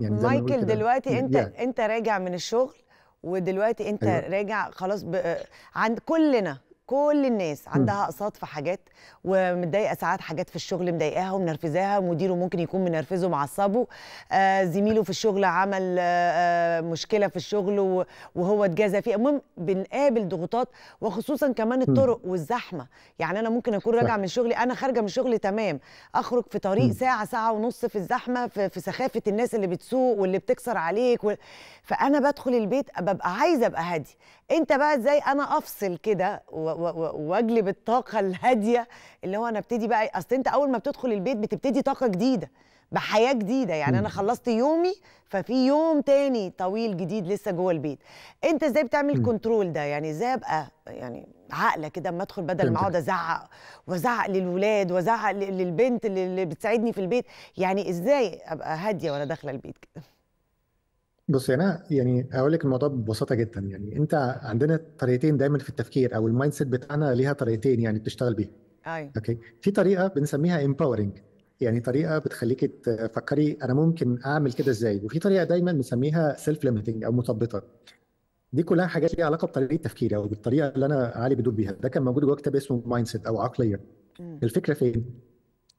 يعني مايكل دلوقتي انت راجع من الشغل، ودلوقتي انت راجع خلاص عند كل الناس عندها اقساط في حاجات، ومتضايقه ساعات حاجات في الشغل مضايقاها ومنرفزاها، مديره ممكن يكون منرفزه معصبه، زميله في الشغل عمل مشكله في الشغل وهو اتجازى فيها. المهم بنقابل ضغوطات، وخصوصا كمان الطرق والزحمه. يعني انا ممكن اكون راجعه من شغلي، انا خارجه من شغلي تمام، اخرج في طريق ساعه ونص في الزحمه، في سخافه الناس اللي بتسوق واللي بتكسر عليك فانا بدخل البيت ببقى عايزه ابقى هاديه. انت بقى ازاي انا افصل كده واجلب الطاقه الهاديه اللي هو انا ابتدي بقى؟ اصل انت اول ما بتدخل البيت بتبتدي طاقه جديده بحياه جديده. يعني انا خلصت يومي، ففي يوم تاني طويل جديد لسه جوه البيت. انت ازاي بتعمل كنترول ده؟ يعني ازاي ابقى يعني عاقله كده اما ادخل، بدل ما اقعد ازعق وازعق للولاد وازعق للبنت اللي بتساعدني في البيت؟ يعني ازاي ابقى هاديه وانا داخله البيت كده؟ بصي، انا يعني هقول لك الموضوع ببساطه جدا. يعني انت عندنا طريقتين دايما في التفكير، او المايند سيت بتاعنا ليها طريقتين يعني بتشتغل بيها. ايوه، اوكي. في طريقه بنسميها امباورنج، يعني طريقه بتخليكي تفكري انا ممكن اعمل كده ازاي، وفي طريقه دايما بنسميها سيلف ليميتنج او مثبطه. دي كلها حاجات ليها علاقه بطريقه تفكيري او بالطريقه اللي انا علي بدوب بيها. ده كان موجود جوه كتاب اسمه مايند سيت او عقليه. الفكره فين؟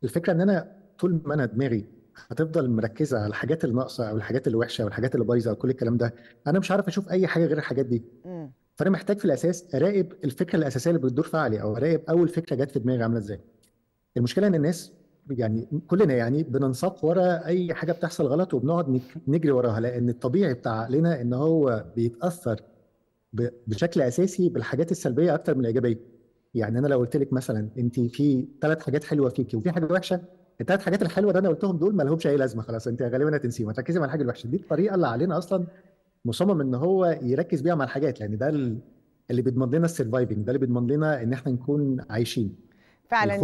الفكره ان انا طول ما انا دماغي هتفضل مركزه على الحاجات الناقصه او الحاجات الوحشه والحاجات اللي بايظه وكل الكلام ده، انا مش عارف اشوف اي حاجه غير الحاجات دي. فانا محتاج في الاساس اراقب الفكره الاساسيه اللي بتدور في عقلي، او اراقب اول فكره جت في دماغي عامله ازاي. المشكله ان الناس يعني كلنا يعني بننساق ورا اي حاجه بتحصل غلط، وبنقعد نجري وراها، لان الطبيعي بتاع عقلنا ان هو بيتاثر بشكل اساسي بالحاجات السلبيه اكتر من الايجابيه. يعني انا لو قلت لك مثلا انت في 3 حاجات حلوه فيكي وفي حاجه وحشه، الثلاث حاجات الحلوه اللي انا قلتهم دول ما لهمش اي لازمه، خلاص انت غالبا هتنسيهم، هتركزي مع الحاجه الوحشه. دي الطريقه اللي علينا اصلا مصمم ان هو يركز بيها مع الحاجات، لان ده اللي بيضمن لنا السرفايفنج، ده اللي بيضمن لنا ان احنا نكون عايشين. فعلا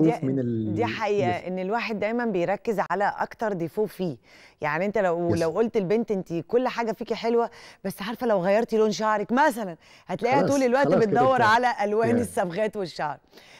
دي حقيقه، ان الواحد دايما بيركز على اكتر ديفو فيه. يعني انت لو قلت البنت انت كل حاجه فيكي حلوه، بس عارفه لو غيرتي لون شعرك مثلا هتلاقيها طول الوقت بتدور على الوان الصبغات والشعر.